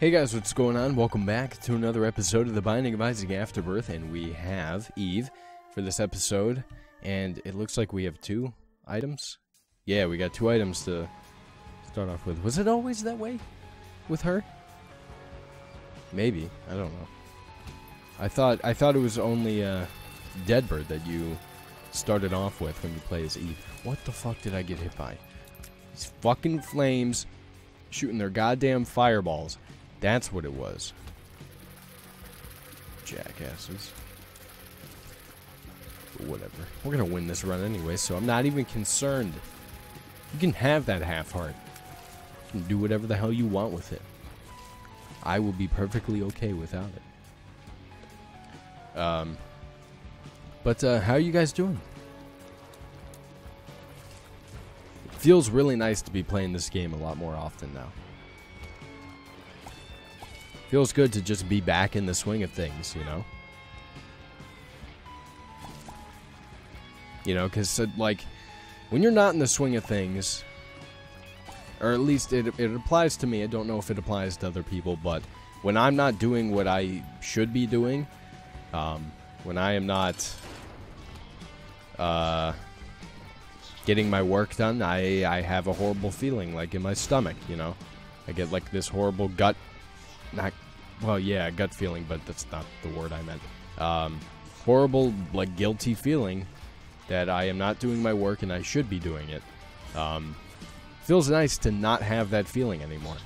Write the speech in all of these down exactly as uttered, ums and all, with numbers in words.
Hey guys, what's going on? Welcome back to another episode of The Binding of Isaac: Afterbirth, and we have Eve for this episode, and it looks like we have two items. Yeah, we got two items to start off with. Was it always that way with her? Maybe. I don't know. I thought I thought it was only uh, Deadbird that you started off with when you play as Eve. What the fuck did I get hit by? These fucking flames shooting their goddamn fireballs. That's what it was. Jackasses. But whatever. We're gonna win this run anyway, so I'm not even concerned. You can have that half heart. You can do whatever the hell you want with it. I will be perfectly okay without it. Um. But uh, how are you guys doing? It feels really nice to be playing this game a lot more often now. Feels good to just be back in the swing of things, you know? You know, because, like, when you're not in the swing of things, or at least it, it applies to me, I don't know if it applies to other people, but when I'm not doing what I should be doing, um, when I am not uh, getting my work done, I, I have a horrible feeling, like, in my stomach, you know? I get, like, this horrible gut Not, well, yeah, gut feeling, but that's not the word I meant. Um, horrible, like, guilty feeling that I am not doing my work and I should be doing it. Um, feels nice to not have that feeling anymore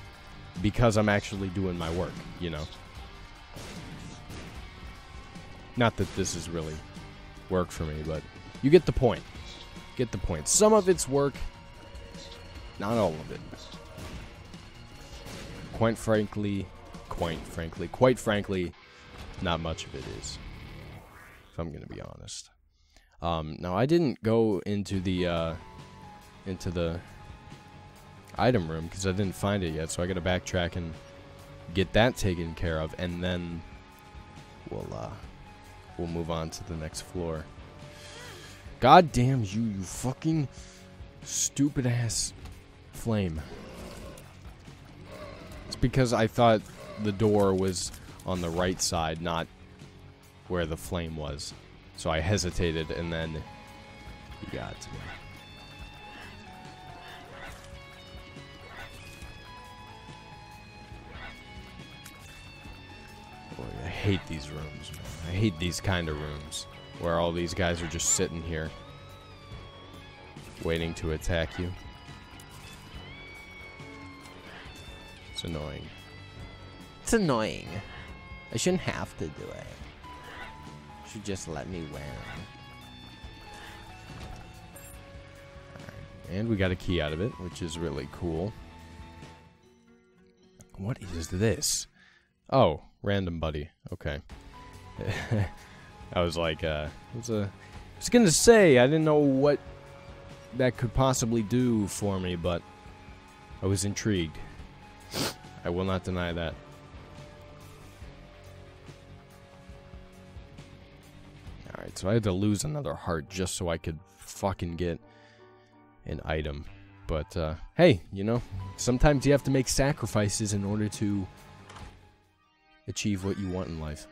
because I'm actually doing my work, you know? Not that this is really work for me, but you get the point. Get the point. Some of it's work, not all of it. Quite frankly... Quite frankly, quite frankly, not much of it is, if I'm gonna be honest. Um, now I didn't go into the uh, into the item room because I didn't find it yet, so I gotta backtrack and get that taken care of, and then we'll uh, we'll move on to the next floor. God damn you, you fucking stupid ass flame! It's because I thought the door was on the right side, not where the flame was. So I hesitated, and then he got to me. Boy, I hate these rooms, man. I hate these kind of rooms where all these guys are just sitting here waiting to attack you. It's annoying. It's annoying. I shouldn't have to do it. You should just let me win. Right. And we got a key out of it, which is really cool. What is this? Oh, random buddy. Okay. I was like, uh, it's a, I was gonna say, I didn't know what that could possibly do for me, but I was intrigued. I will not deny that. Alright, so I had to lose another heart just so I could fucking get an item. But, uh, hey, you know, sometimes you have to make sacrifices in order to achieve what you want in life.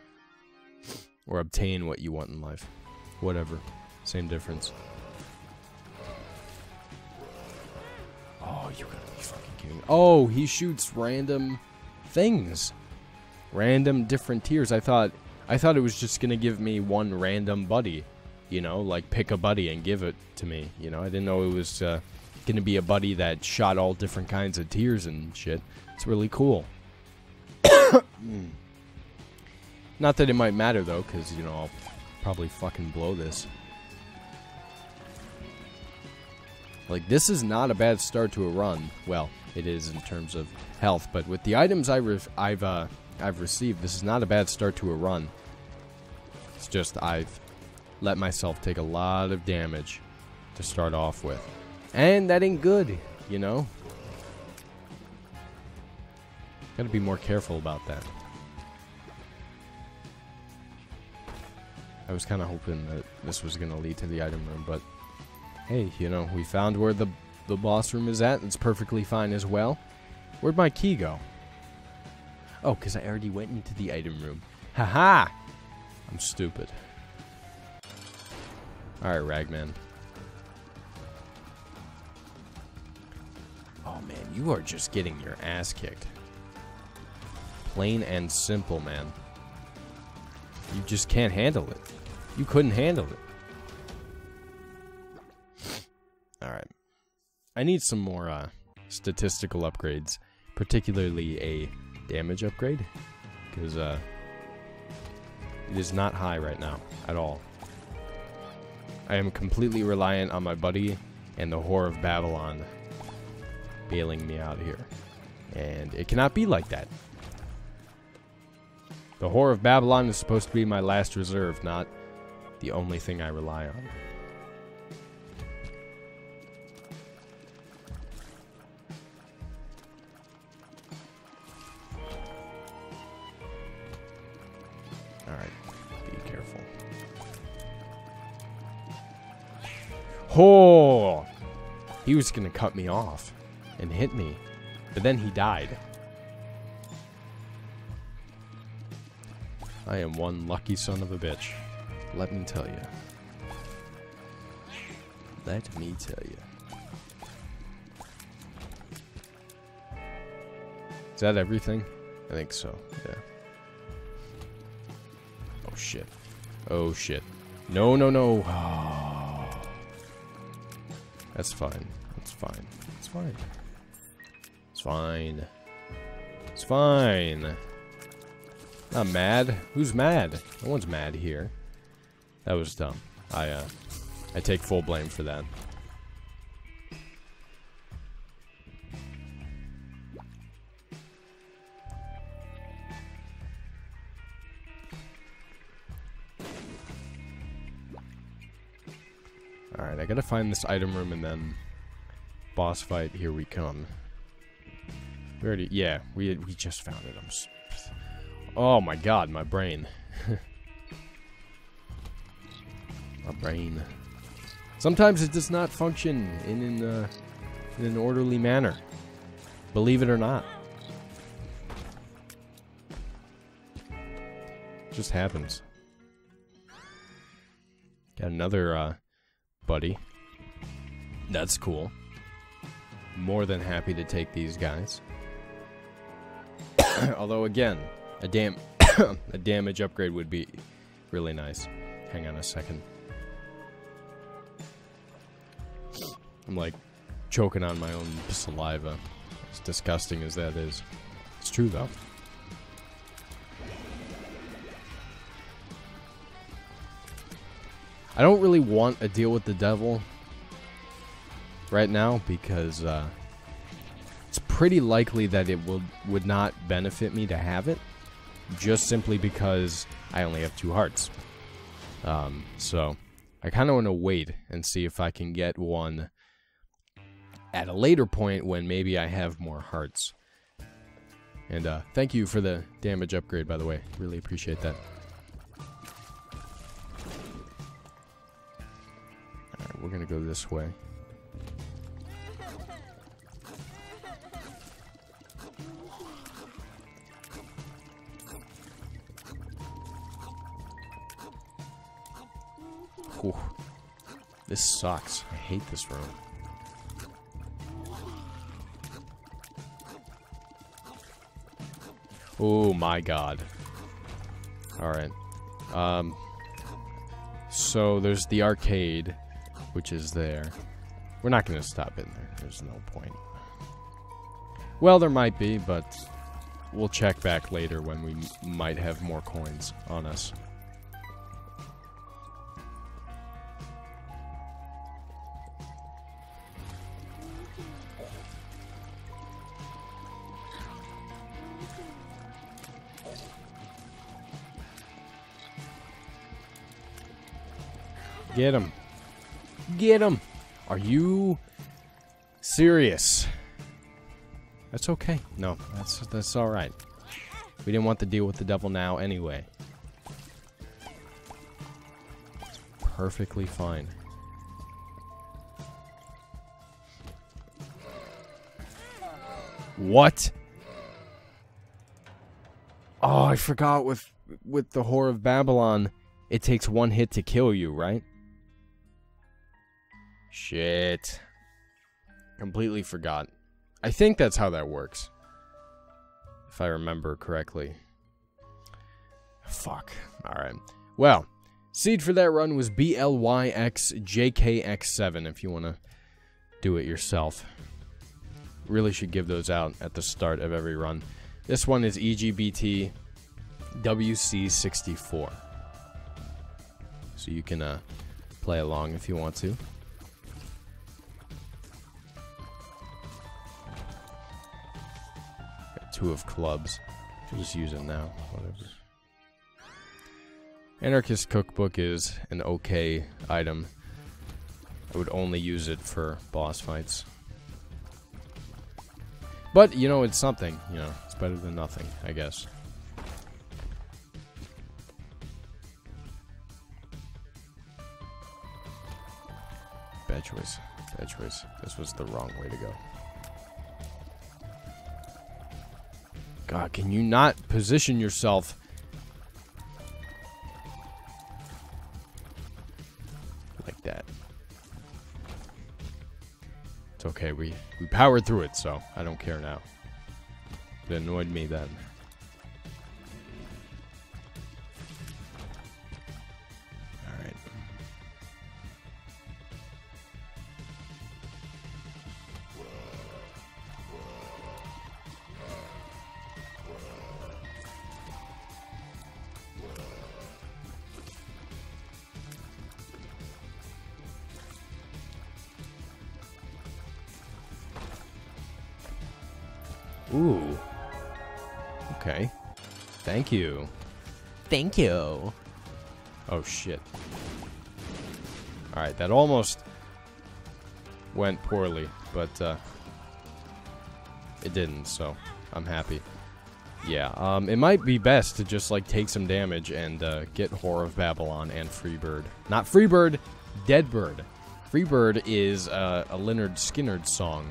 Or obtain what you want in life. Whatever. Same difference. Oh, you're gonna be fucking kidding me. Oh, he shoots random things. Random different tiers. I thought... I thought it was just gonna give me one random buddy, you know, like pick a buddy and give it to me, you know. I didn't know it was uh, gonna be a buddy that shot all different kinds of tiers and shit. It's really cool. Not that it might matter though, because, you know, I'll probably fucking blow this. Like, this is not a bad start to a run. Well, it is in terms of health, but with the items I ref I've uh, I've received, this is not a bad start to a run. It's just I've let myself take a lot of damage to start off with, and that ain't good, you know. Gotta be more careful about that. I was kind of hoping that this was gonna lead to the item room, but hey, you know, we found where the the boss room is at. It's perfectly fine as well. Where'd my key go? Oh, because I already went into the item room. Haha! I'm stupid. Alright, Ragman. Oh man, you are just getting your ass kicked. Plain and simple, man. You just can't handle it. You couldn't handle it. Alright. I need some more uh, statistical upgrades. Particularly a damage upgrade. Because uh, it is not high right now. At all. I am completely reliant on my buddy and the Whore of Babylon bailing me out here. And it cannot be like that. The Whore of Babylon is supposed to be my last reserve, not the only thing I rely on. Alright, be careful. Oh! He was gonna cut me off and hit me, but then he died. I am one lucky son of a bitch. Let me tell you. Let me tell you. Is that everything? I think so, yeah. Oh shit. Oh shit. No, no, no. Oh. That's fine. That's fine. It's fine. It's fine. It's fine. Not mad. Who's mad? No one's mad here. That was dumb. I, uh, I take full blame for that. Alright, I gotta find this item room and then boss fight, here we come. We already, yeah, we, we just found it. I'm so Oh my god, my brain. My brain. Sometimes it does not function in, in, uh, in an orderly manner. Believe it or not. It just happens. Got another uh, buddy. That's cool. More than happy to take these guys. Although again... A dam a damage upgrade would be really nice. Hang on a second. I'm like choking on my own saliva. As disgusting as that is. It's true though. I don't really want a deal with the devil right now because uh, it's pretty likely that it will would not benefit me to have it. Just simply because I only have two hearts. Um, so, I kind of want to wait and see if I can get one at a later point when maybe I have more hearts. And uh, thank you for the damage upgrade, by the way. Really appreciate that. Alright, we're going to go this way. Ooh, this sucks. I hate this room. Oh my god. Alright. Um, so there's the arcade, which is there. We're not going to stop in there. There's no point. Well, there might be, but we'll check back later when we m might have more coins on us. Get him. Get him. Are you serious? That's okay. No, that's that's all right. We didn't want to deal with the devil now anyway. It's perfectly fine. What? Oh, I forgot with with the Whore of Babylon, it takes one hit to kill you, right? Shit. Completely forgot. I think that's how that works, if I remember correctly. Fuck. Alright. Well, seed for that run was B L Y X J K X seven, if you want to do it yourself. Really should give those out at the start of every run. This one is E G B T W C sixty-four. So you can uh, play along if you want to. Got two of clubs. I'll just use it now. Whatever. Anarchist Cookbook is an okay item. I would only use it for boss fights. But, you know, it's something. You know, it's better than nothing, I guess. Bad choice. Bad choice. This was the wrong way to go. God, can you not position yourself? Okay, we, we powered through it, so I don't care now. It annoyed me then. Alright. Ooh. Okay. Thank you. Thank you. Oh, shit. Alright, that almost went poorly, but uh, it didn't, so I'm happy. Yeah, um, it might be best to just, like, take some damage and uh, get Whore of Babylon and Freebird. Not Freebird, Deadbird. Freebird is uh, a Lynyrd Skynyrd song.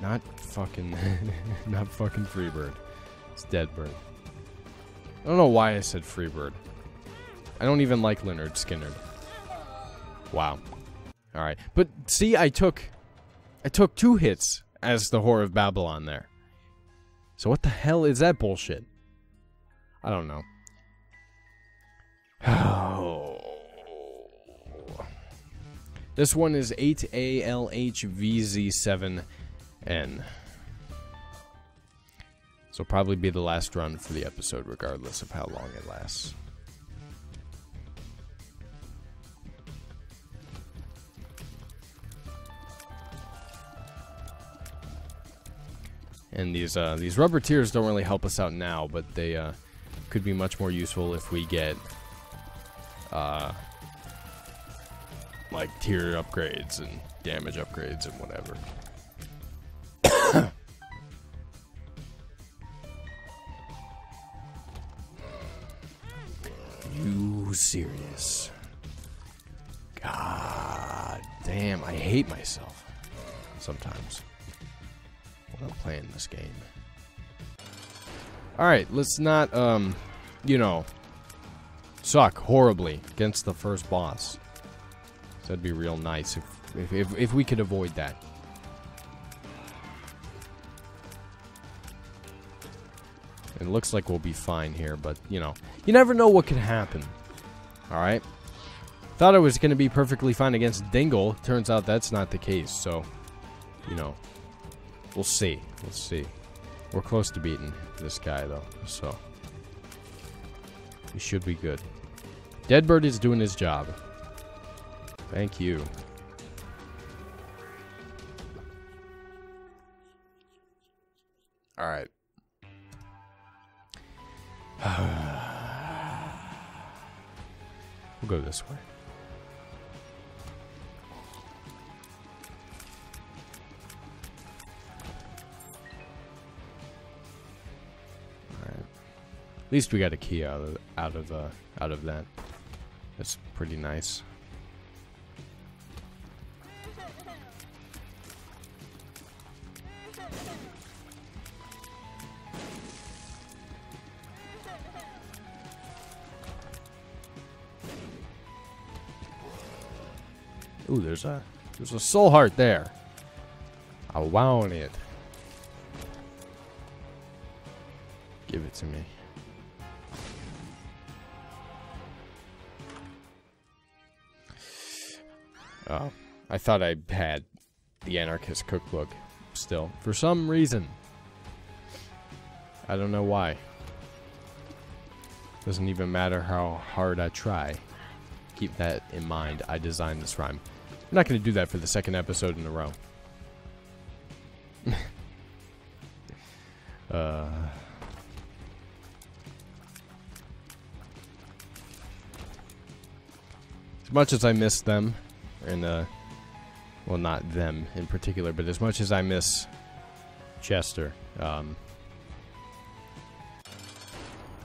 Not fucking, not fucking Freebird. It's Deadbird. I don't know why I said Freebird. I don't even like Lynyrd Skynyrd. Wow. All right, but see, I took, I took two hits as the Whore of Babylon there. So what the hell is that bullshit? I don't know. Oh. This one is eight A L H V Z seven. N. This will probably be the last run for the episode, regardless of how long it lasts. And these uh, these rubber tiers don't really help us out now, but they uh, could be much more useful if we get uh, like tier upgrades and damage upgrades and whatever. You serious? God damn, I hate myself sometimes when I'm playing this game. Alright, let's not, um, you know, suck horribly against the first boss. So that'd be real nice if, if, if, if we could avoid that. It looks like we'll be fine here, but, you know, you never know what could happen. Alright? Thought I was going to be perfectly fine against Dingle. Turns out that's not the case, so, you know, we'll see. We'll see. We're close to beating this guy, though, so we should be good. Deadbird is doing his job. Thank you. Alright. We'll go this way. All right. At least we got a key out of out of uh, out of that. That's pretty nice. Ooh, there's a there's a soul heart there. I want it. Give it to me. Oh, I thought I had the Anarchist Cookbook still. For some reason. I don't know why. Doesn't even matter how hard I try. Keep that in mind. I designed this rhyme. I'm not going to do that for the second episode in a row. uh... As much as I miss them, and uh, well, not them in particular, but as much as I miss Chester, um,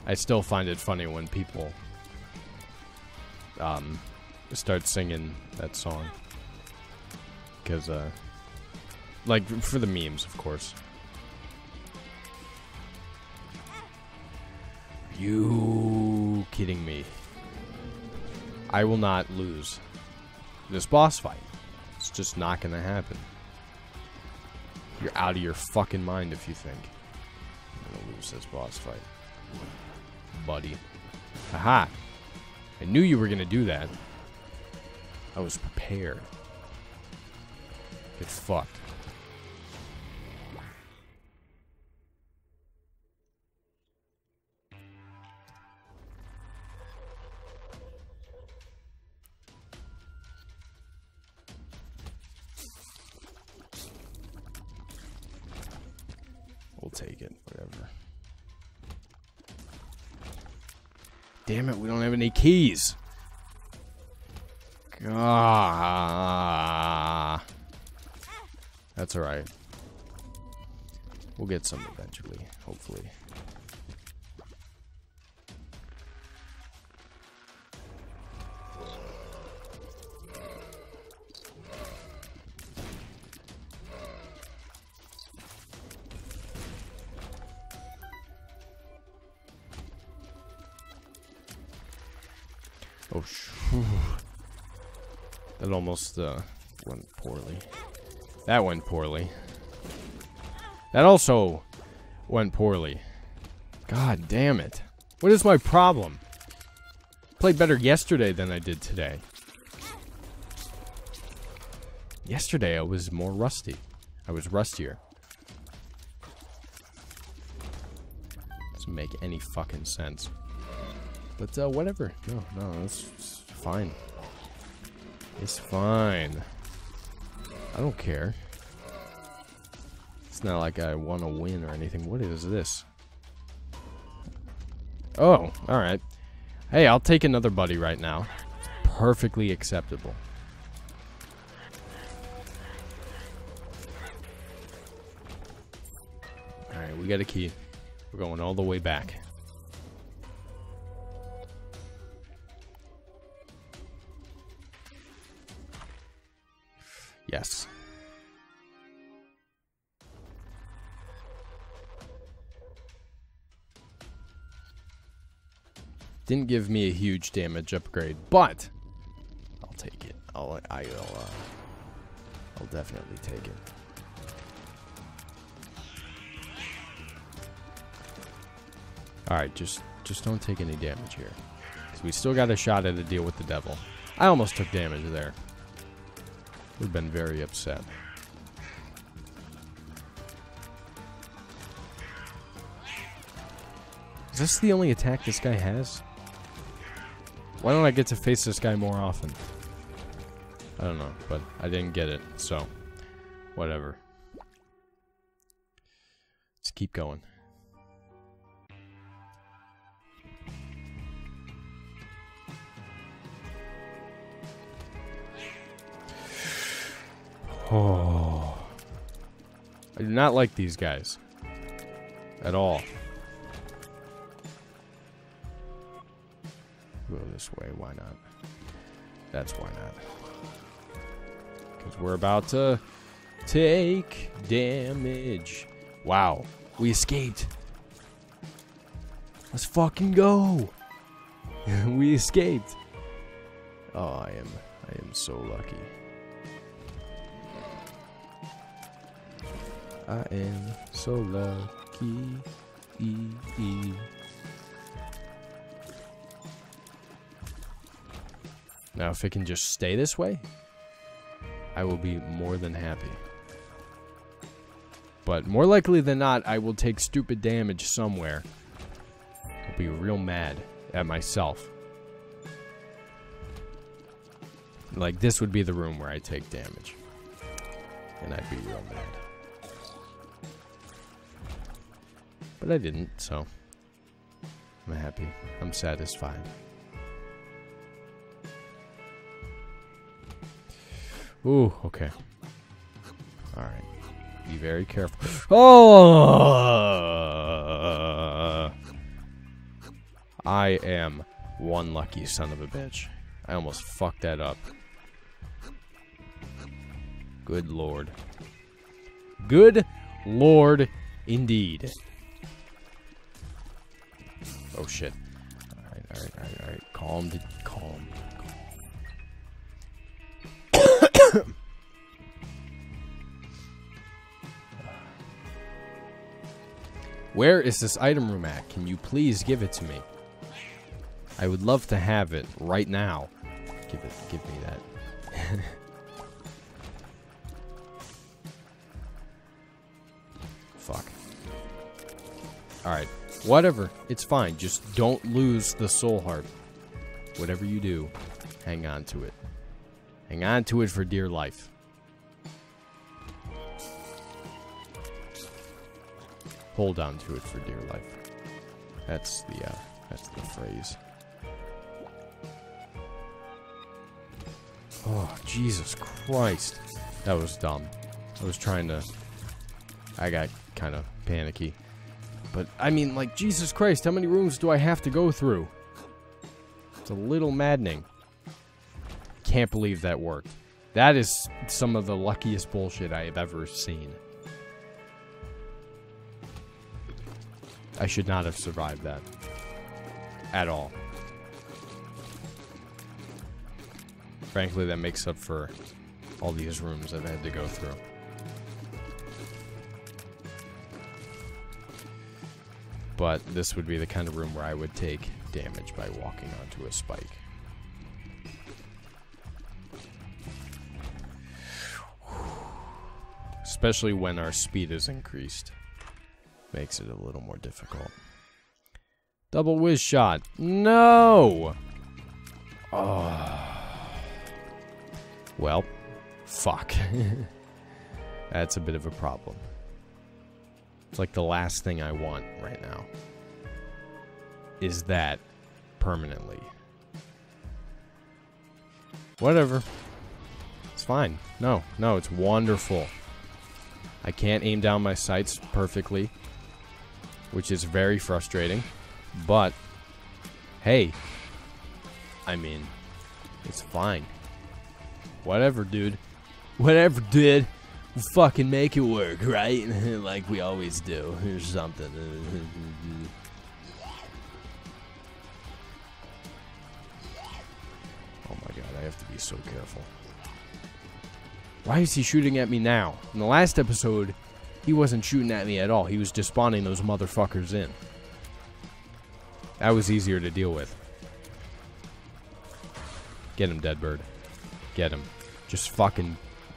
I still find it funny when people um, start singing that song. Because, uh, like, for the memes, of course. Are you kidding me? I will not lose this boss fight. It's just not gonna happen. You're out of your fucking mind if you think I'm gonna lose this boss fight. Buddy. Aha! I knew you were gonna do that. I was prepared. Get fucked. We'll take it, whatever. Damn it, we don't have any keys. God. That's alright. We'll get some eventually, hopefully. Oh, whew. That almost uh, went poorly. That went poorly. That also went poorly. God damn it. What is my problem? Played better yesterday than I did today. Yesterday I was more rusty. I was rustier. Doesn't make any fucking sense. But, uh, whatever. No, no, it's, it's fine. It's fine. I don't care. It's not like I want to win or anything. What is this? Oh, alright. Hey, I'll take another buddy right now. Perfectly acceptable. Alright, we got a key. We're going all the way back. Yes. Didn't give me a huge damage upgrade, but I'll take it. I'll I'll uh, I'll definitely take it. All right, just just don't take any damage here, because we still got a shot at a deal with the devil. I almost took damage there. We've been very upset. Is this the only attack this guy has? Why don't I get to face this guy more often? I don't know, but I didn't get it, so whatever. Let's keep going. Oh, I do not like these guys at all. Go this way, why not? That's why not. Because we're about to take damage. Wow, we escaped. Let's fucking go. We escaped. Oh, I am, I am so lucky. I am so lucky. E -e. Now if it can just stay this way, I will be more than happy. But more likely than not, I will take stupid damage somewhere. I'll be real mad at myself. Like, this would be the room where I take damage. And I'd be real mad. But I didn't, so I'm happy. I'm satisfied. Ooh, okay. Alright. Be very careful. Oh! I am one lucky son of a bitch. I almost fucked that up. Good lord. Good lord indeed. Oh shit. Alright, alright, alright, alright. Calm, to, calm, calm. Where is this item room at? Can you please give it to me? I would love to have it right now. Give it, give me that. Fuck. Alright. Whatever. It's fine. Just don't lose the soul heart. Whatever you do, hang on to it. Hang on to it for dear life. Hold on to it for dear life. That's the, uh, that's the phrase. Oh, Jesus Christ. That was dumb. I was trying to... I got kind of panicky. But, I mean, like, Jesus Christ, how many rooms do I have to go through? It's a little maddening. Can't believe that worked. That is some of the luckiest bullshit I have ever seen. I should not have survived that. At all. Frankly, that makes up for all these rooms I've had to go through. But this would be the kind of room where I would take damage by walking onto a spike. Especially when our speed is increased. Makes it a little more difficult. Double whiz shot. No! Oh. Well, fuck. That's a bit of a problem. It's like the last thing I want right now is that permanently. Whatever. It's fine. No, no, it's wonderful. I can't aim down my sights perfectly, which is very frustrating. But, hey, I mean, it's fine. Whatever, dude. Whatever, dude. We'll fucking make it work, right? Like we always do. Or something. Oh my god, I have to be so careful. Why is he shooting at me now? In the last episode, he wasn't shooting at me at all. He was just spawning those motherfuckers in. That was easier to deal with. Get him, Deadbird. Get him. Just fucking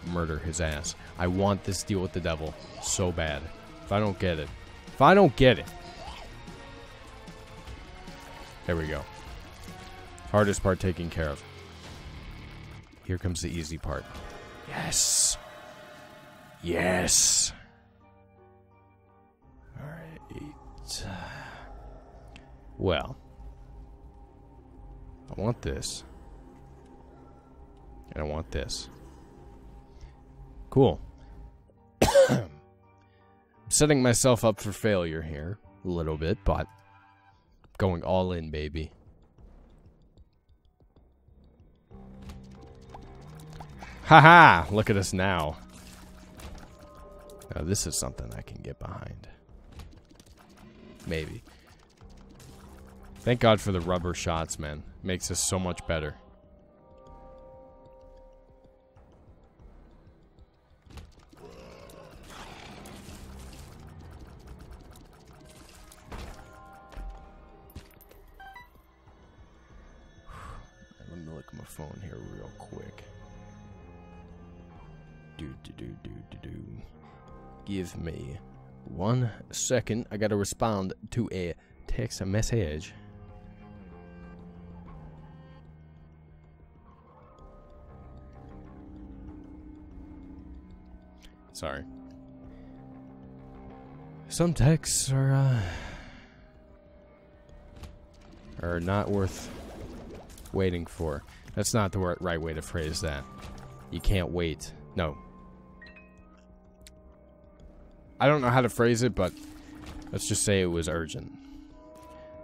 murder his ass. I want this deal with the devil so bad. If I don't get it. If I don't get it. There we go. Hardest part taken care of. Here comes the easy part. Yes. Yes. Alright. Well. I want this. And I want this. Cool. I'm setting myself up for failure here. A little bit, but... going all in, baby. Haha! -ha! Look at us now. Now this is something I can get behind. Maybe. Thank God for the rubber shots, man. Makes us so much better. phone here real quick. Do do do do do do. Give me one second. I gotta respond to a text message. Sorry. Some texts are uh, are not worth waiting for. That's not the right way to phrase that. You can't wait. No. I don't know how to phrase it, but let's just say it was urgent.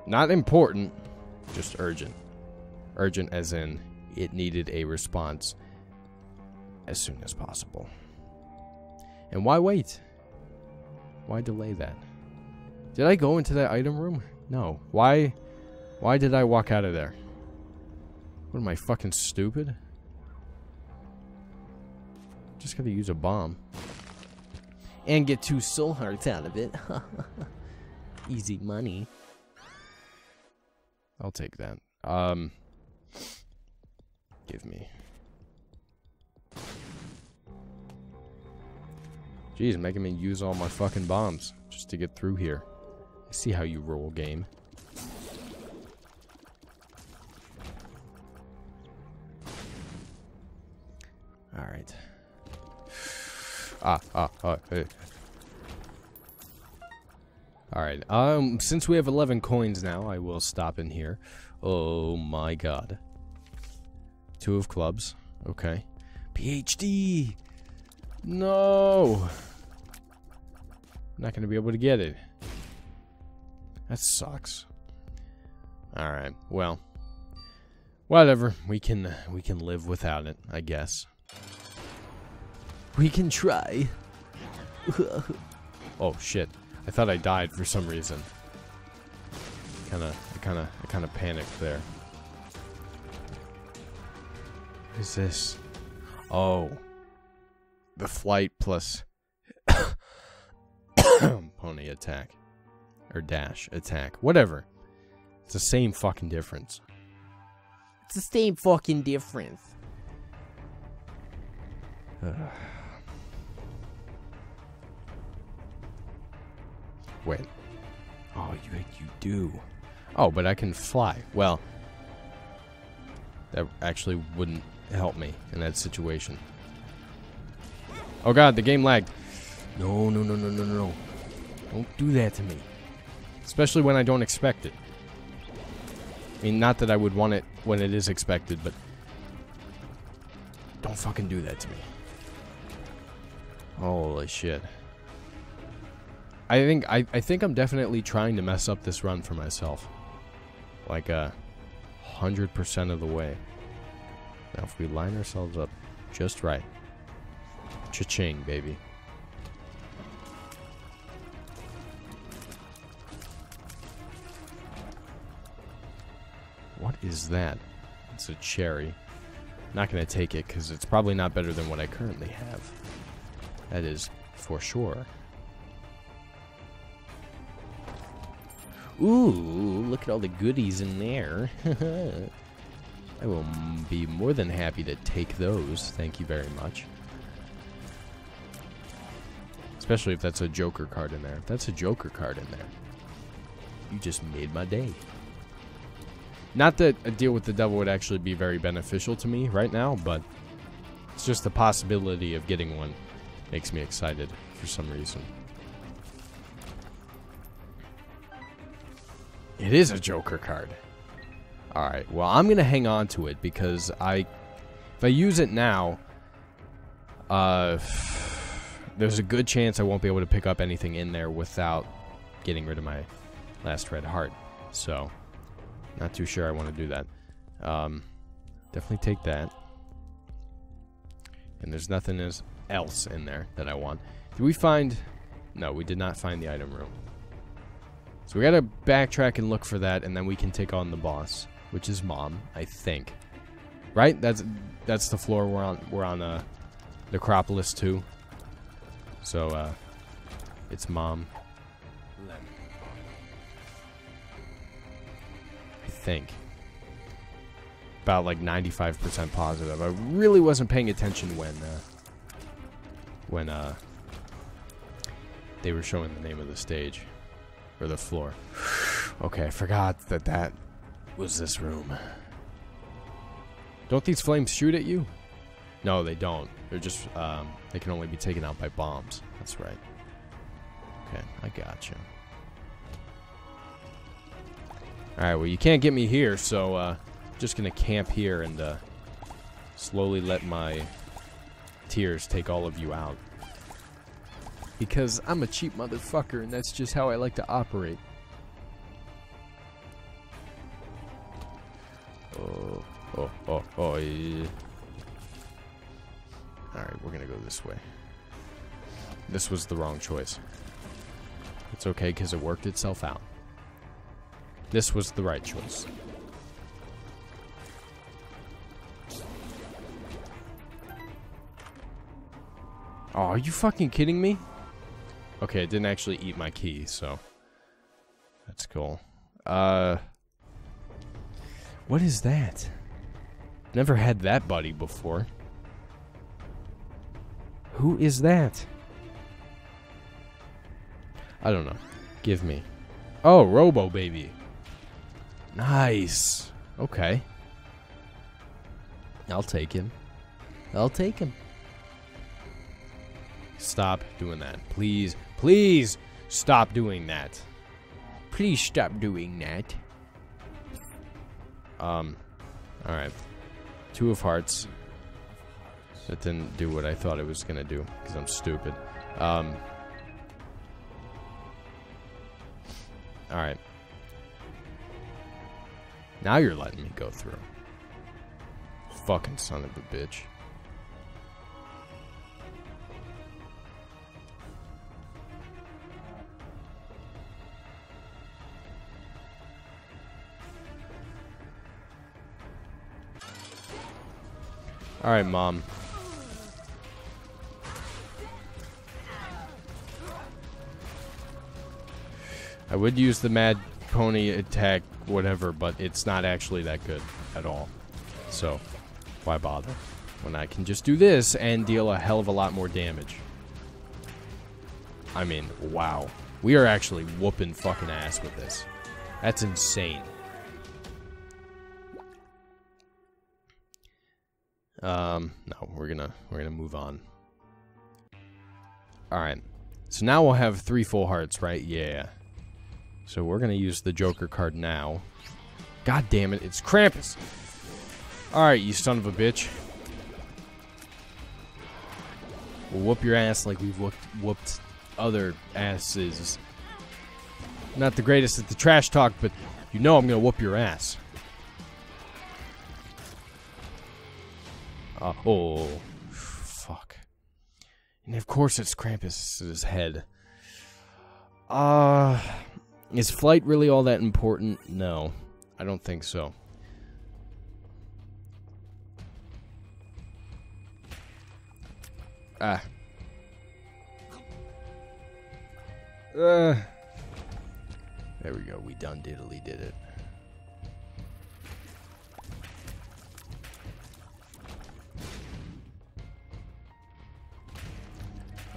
Not important, just urgent. Urgent as in it needed a response as soon as possible. And why wait? Why delay that? Did I go into that item room? No. Why? Why did I walk out of there? What am I, fucking stupid? Just gotta use a bomb. And get two soul hearts out of it. Easy money. I'll take that. Um, give me... Jeez, making me use all my fucking bombs just to get through here. I see how you roll, game. Alright. Ah, ah, ah, hey. Alright, um, since we have eleven coins now, I will stop in here. Oh my god. Two of clubs. Okay. PhD! No! I'm not going to be able to get it. That sucks. Alright, well. Whatever. We can we can live without it, I guess. We can try. Oh, shit. I thought I died for some reason. Kind of, I kind of, I kind of panicked there. What is this? Oh. The flight plus pony attack or dash attack, whatever. It's the same fucking difference. It's the same fucking difference. Uh. Wait. Oh, you you do. Oh, but I can fly. Well, that actually wouldn't help me in that situation. Oh god, the game lagged. No, no, no, no, no, no. Don't do that to me. Especially when I don't expect it. I mean, not that I would want it when it is expected, but... Don't fucking do that to me. Holy shit. I think, I, I think I'm definitely trying to mess up this run for myself. Like, uh... one hundred percent of the way. Now, if we line ourselves up just right... Cha-ching, baby. What is that? It's a cherry. Not gonna take it because it's probably not better than what I currently have. That is for sure. Ooh, look at all the goodies in there. I will be more than happy to take those. Thank you very much. Especially if that's a Joker card in there. If that's a Joker card in there, you just made my day. Not that a deal with the devil would actually be very beneficial to me right now, but it's just the possibility of getting one makes me excited for some reason. It is a Joker card. Alright, well, I'm going to hang on to it because I, if I use it now, uh... there's a good chance I won't be able to pick up anything in there without getting rid of my last red heart. So, not too sure I want to do that. Um, definitely take that. And there's nothing else in there that I want. Did we find... No, we did not find the item room. So we gotta backtrack and look for that, and then we can take on the boss, which is Mom, I think. Right? That's that's the floor we're on. We're on uh, Necropolis two. So, uh, it's Mom. I think. about like ninety-five percent positive. I really wasn't paying attention when uh, when uh, they were showing the name of the stage or the floor. Okay, I forgot that that was this room. Don't these flames shoot at you? No, they don't. They're just um, they can only be taken out by bombs. That's right. Okay, I got you. All right, well, you can't get me here, so uh, just gonna camp here and uh, slowly let my tears take all of you out. Because I'm a cheap motherfucker, and that's just how I like to operate. Oh, oh, oh, oh, yeah. All right, we're gonna go this way. This was the wrong choice. It's okay, because it worked itself out. This was the right choice. Oh, are you fucking kidding me? Okay, it didn't actually eat my key, so that's cool. Uh, what is that? Never had that buddy before. Who is that? I don't know. Give me. Oh, Robo Baby. Nice. Okay. I'll take him. I'll take him. Stop doing that. Please. Please stop doing that. Please stop doing that. Um. Alright. Two of hearts. That didn't do what I thought it was going to do, because I'm stupid. Um. Alright. Now you're letting me go through. Fucking son of a bitch. Alright, Mom. I would use the Mad Pony attack, whatever, but it's not actually that good at all. So, why bother? When I can just do this and deal a hell of a lot more damage. I mean, wow. We are actually whooping fucking ass with this. That's insane. Um, no, we're gonna, we're gonna move on. Alright. So now we'll have three full hearts, right? Yeah. So we're going to use the Joker card now. God damn it, it's Krampus! Alright, you son of a bitch. We'll whoop your ass like we've whooped, whooped other asses. Not the greatest at the trash talk, but you know I'm going to whoop your ass. Uh, oh, fuck. And of course it's Krampus' head. Uh... Is flight really all that important? No, I don't think so. Ah. Uh. There we go. We done diddly did it.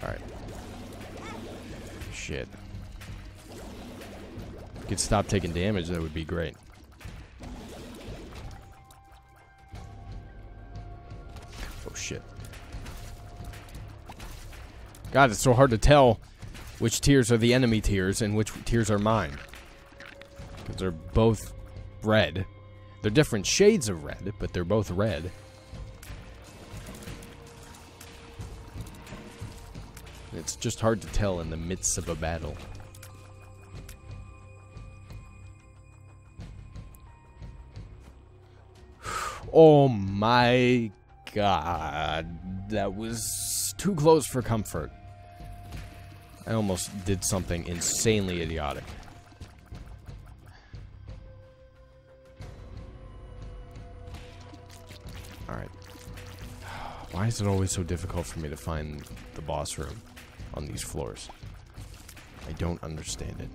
All right. Shit. Could stop taking damage, that would be great. Oh shit. God, it's so hard to tell which tiers are the enemy tiers and which tiers are mine. Because they're both red. They're different shades of red, but they're both red. It's just hard to tell in the midst of a battle. Oh my god, that was too close for comfort. I almost did something insanely idiotic. Alright. Why is it always so difficult for me to find the boss room on these floors? I don't understand it.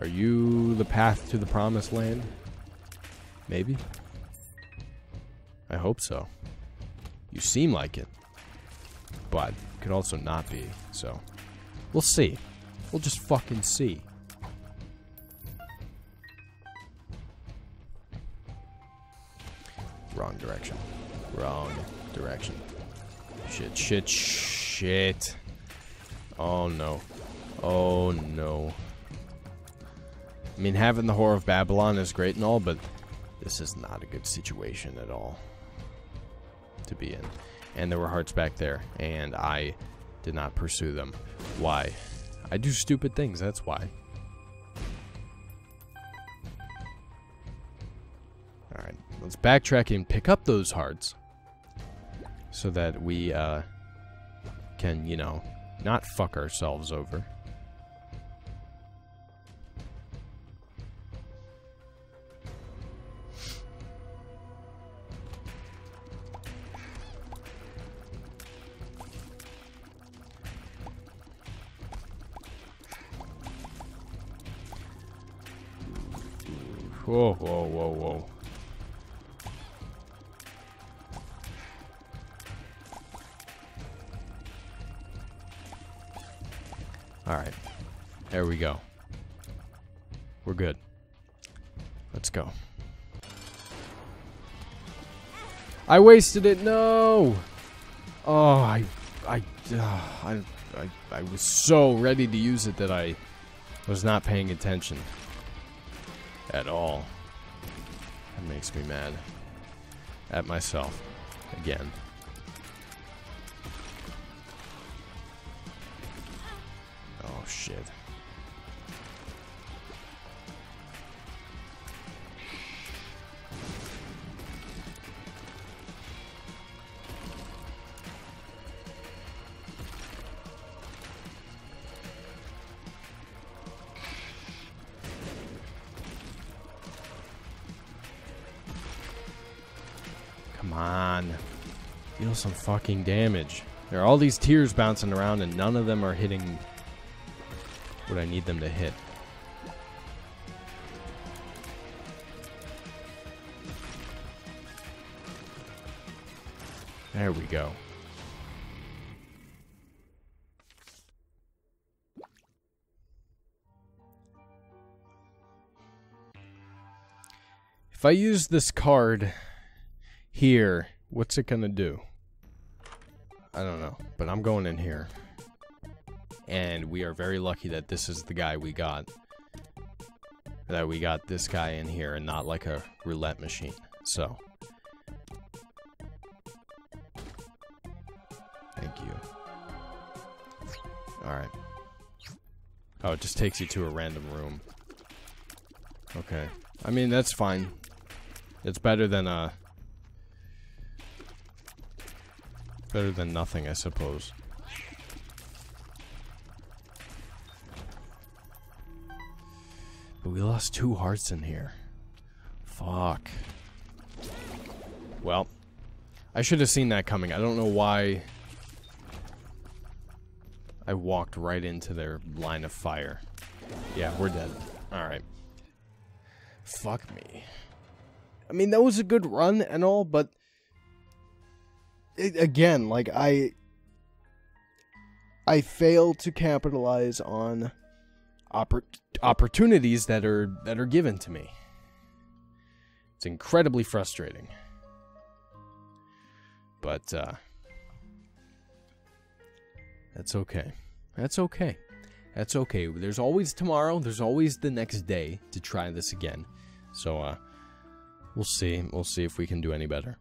Are you the path to the promised land? Maybe. I hope so. You seem like it. But could also not be, so. We'll see. We'll just fucking see. Wrong direction. Wrong direction. Shit, shit, shit. Oh no. Oh no. I mean, having the Whore of Babylon is great and all, but this is not a good situation at all to be in. And there were hearts back there, and I did not pursue them. Why? I do stupid things, that's why. Alright, let's backtrack and pick up those hearts so that we uh, can, you know, not fuck ourselves over. Whoa, whoa, whoa, whoa. Alright. There we go. We're good. Let's go. I wasted it. No. Oh, I I uh, I I I was so ready to use it that I was not paying attention. At all. That makes me mad. At myself. Again. Oh shit. Come on. Deal some fucking damage. There are all these tears bouncing around and none of them are hitting what I need them to hit. There we go. If I use this card here, what's it gonna do? I don't know, but I'm going in here. And we are very lucky that this is the guy we got. That we got this guy in here and not like a roulette machine. So. Thank you. Alright. Oh, it just takes you to a random room. Okay. I mean, that's fine. It's better than a... Better than nothing, I suppose. But we lost two hearts in here. Fuck. Well, I should have seen that coming. I don't know why I walked right into their line of fire. Yeah, we're dead. Alright. Fuck me. I mean, that was a good run and all, but... It, again, like, I... I fail to capitalize on oppor opportunities that are, that are given to me. It's incredibly frustrating. But, uh... That's okay. That's okay. That's okay. There's always tomorrow. There's always the next day to try this again. So, uh... we'll see. We'll see if we can do any better.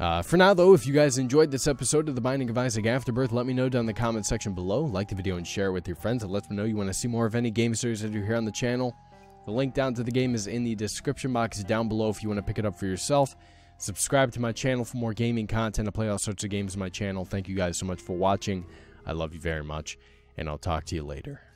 Uh, for now, though, if you guys enjoyed this episode of The Binding of Isaac Afterbirth, let me know down in the comment section below. Like the video and share it with your friends. It lets me know you want to see more of any game series that you're here on the channel. The link down to the game is in the description box down below if you want to pick it up for yourself. Subscribe to my channel for more gaming content. I play all sorts of games on my channel. Thank you guys so much for watching. I love you very much, and I'll talk to you later.